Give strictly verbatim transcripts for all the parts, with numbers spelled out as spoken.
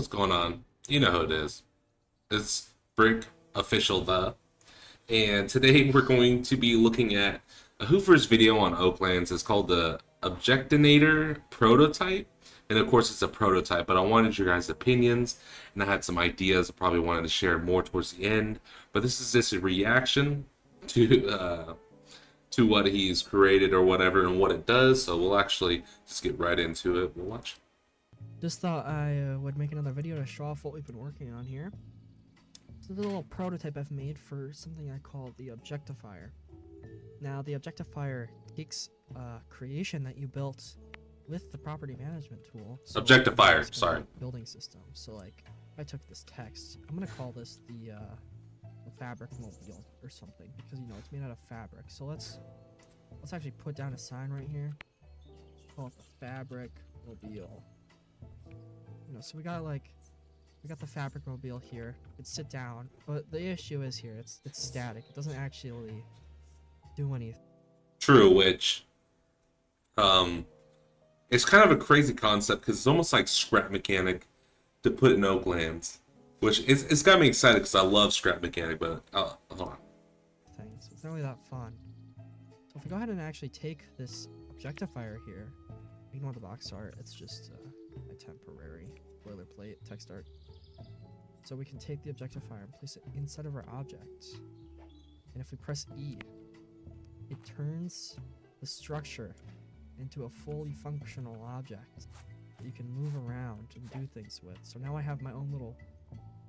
What's going on? You know who it is. It's Brick Official, the. And today we're going to be looking at a Hoover's video on Oaklands. It's called the Objectinator prototype. And of course it's a prototype, but I wanted your guys' opinions, and I had some ideas I probably wanted to share more towards the end. But this is just a reaction to uh, to what he's created or whatever and what it does. So we'll actually just get right into it. We'll watch. Just thought I uh, would make another video to show off what we've been working on here. So the little prototype I've made for something I call the objectifier. Now the objectifier takes a creation that you built with the property management tool. So objectifier, sorry. Building system. So like, if I took this text, I'm gonna call this the, uh, the fabric mobile or something, because you know it's made out of fabric. So let's let's actually put down a sign right here. Call it the fabric mobile. You know, so we got like we got the fabric mobile here. It's sit down, but the issue is here it's it's static. It doesn't actually do anything. True, which um. It's kind of a crazy concept because it's almost like Scrap Mechanic to put in Oaklands, which it's, it's got me excited because I love Scrap Mechanic, but oh, hold on. Thanks. It's not really that fun. So if we go ahead and actually take this objectifier here, ignore the box art, it's just uh, a temporary boilerplate text art. So we can take the objectifier and place it inside of our object. And if we press E, it turns the structure into a fully functional object that you can move around and do things with. So now I have my own little,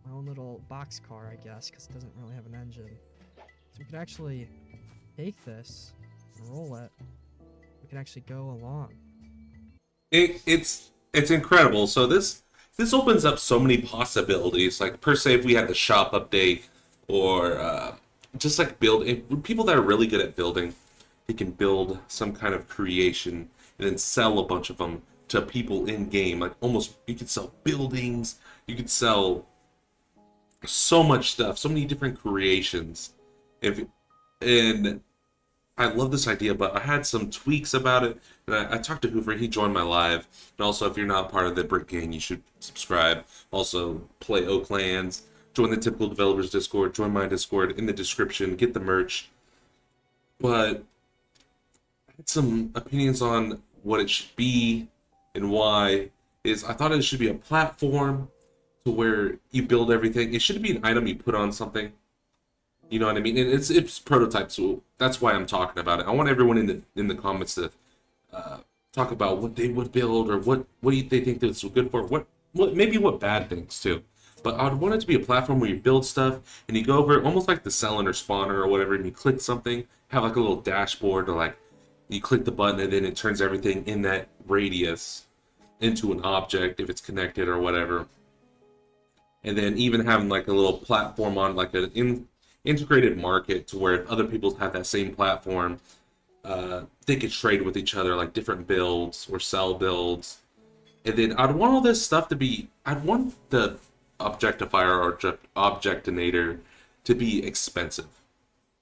my own little box car, I guess, because it doesn't really have an engine. So we could actually take this and roll it. We can actually go along. It, it's it's incredible. So this this opens up so many possibilities. Like per se, if we had the shop update, or uh, just like build people that are really good at building. They can build some kind of creation and then sell a bunch of them to people in game. Like almost, you could sell buildings, you could sell so much stuff, so many different creations. If and I love this idea, but I had some tweaks about it. And I, I talked to Hoover; he joined my live. And also, if you're not part of the Brick Game, you should subscribe. Also, play Oaklands, join the Typical Developers Discord, join my Discord in the description. Get the merch, but some opinions on what it should be and why is I thought it should be a platform to where you build everything. It should be an item you put on something, you know what I mean? And it's it's prototype, so that's why I'm talking about it. I want everyone in the in the comments to uh, talk about what they would build or what what do you, they think that's good for, what what maybe what bad things too. But I'd want it to be a platform where you build stuff and you go over it, almost like the selling or spawner or whatever, and you click something, have like a little dashboard or like. You click the button and then it turns everything in that radius into an object if it's connected or whatever. And then even having like a little platform on like an in integrated market to where if other people have that same platform, uh, they could trade with each other like different builds or sell builds. And then I'd want all this stuff to be, I'd want the objectifier or objectinator to be expensive.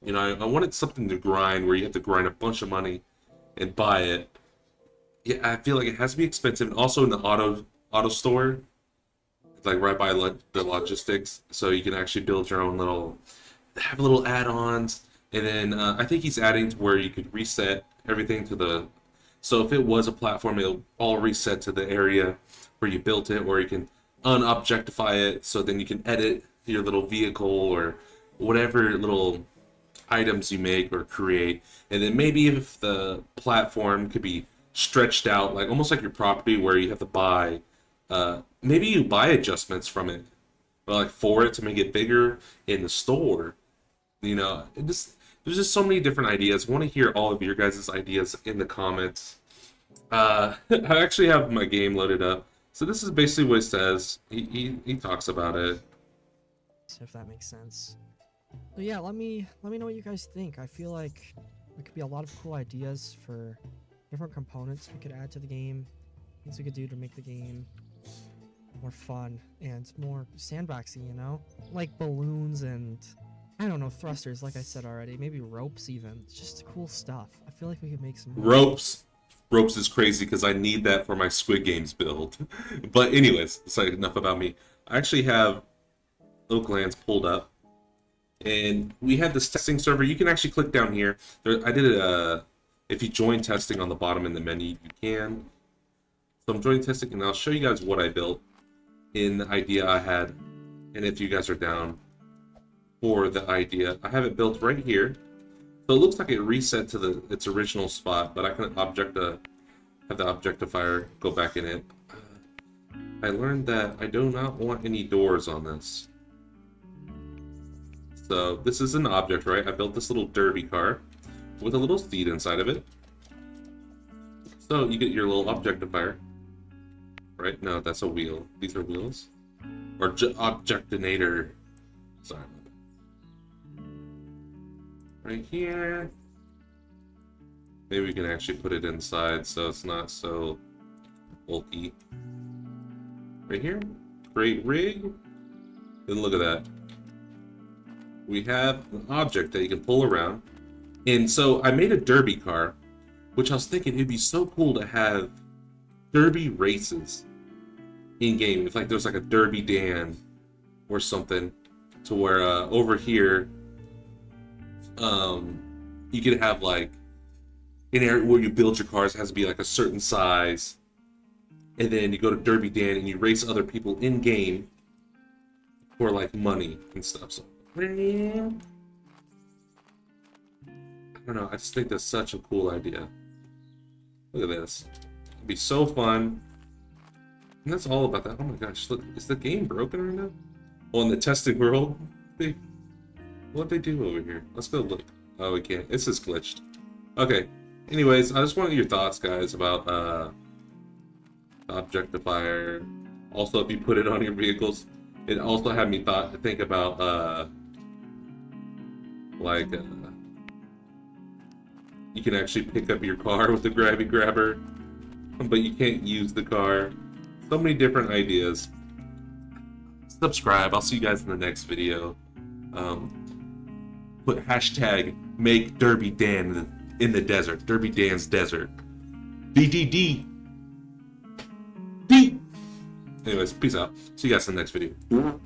You know, I, I wanted something to grind where you have to grind a bunch of money and buy it. Yeah, I feel like it has to be expensive, and also in the auto auto store, like right by lo the logistics, so you can actually build your own little, have little add-ons, and then uh, I think he's adding to where you could reset everything to the. So if it was a platform, it'll all reset to the area where you built it, or you can unobjectify it, so then you can edit your little vehicle or whatever little items you make or create. And then maybe if the platform could be stretched out, like almost like your property where you have to buy uh maybe you buy adjustments from it, but like for it to make it bigger in the store, you know. It just, there's just so many different ideas. I want to hear all of your guys' ideas in the comments. uh I actually have my game loaded up, so this is basically what it says. He, he, he talks about it, if that makes sense. So yeah, let me let me know what you guys think. I feel like there could be a lot of cool ideas for different components we could add to the game, things we could do to make the game more fun and more sandboxy, you know? Like balloons and, I don't know, thrusters, like I said already, maybe ropes even. It's just cool stuff. I feel like we could make some- Ropes! ropes is crazy because I need that for my Squid Games build. But anyways, it's like enough about me. I actually have Oaklands pulled up, and we had this testing server. You can actually click down here. There, I did a, if you join testing on the bottom in the menu, you can. So I'm joining testing, and I'll show you guys what I built in the idea I had, and if you guys are down for the idea, I have it built right here. So it looks like it reset to the its original spot, but I can object a, have the objectifier go back in it. I learned that I do not want any doors on this. So this is an object, right? I built this little derby car with a little seat inside of it. So you get your little objectifier, right? No, that's a wheel. These are wheels. Or Objectinator. Sorry. Right here. Maybe we can actually put it inside so it's not so bulky. Right here. Great rig. And look at that. We have an object that you can pull around. And so I made a derby car, which I was thinking it'd be so cool to have derby races in game. If like there's like a derby dan or something, to where uh, over here um you could have like an area where you build your cars, it has to be like a certain size, and then you go to Derby Dan and you race other people in game for like money and stuff. So I don't know, I just think that's such a cool idea. Look at this, it'd be so fun. And that's all about that. Oh my gosh, look, is the game broken right now? Oh, in the testing world. What'd they do over here? Let's go look. Oh, we can't. This is glitched. Okay. Anyways, I just wanted your thoughts, guys, about uh, objectifier. Also, if you put it on your vehicles, it also had me thought to think about uh, like uh, you can actually pick up your car with the gravity grabber, but you can't use the car. So many different ideas. Subscribe. I'll see you guys in the next video. Um, Put hashtag make Derby Dan in the desert. Derby Dan's desert. D D D. D. Anyways, peace out. See you guys in the next video.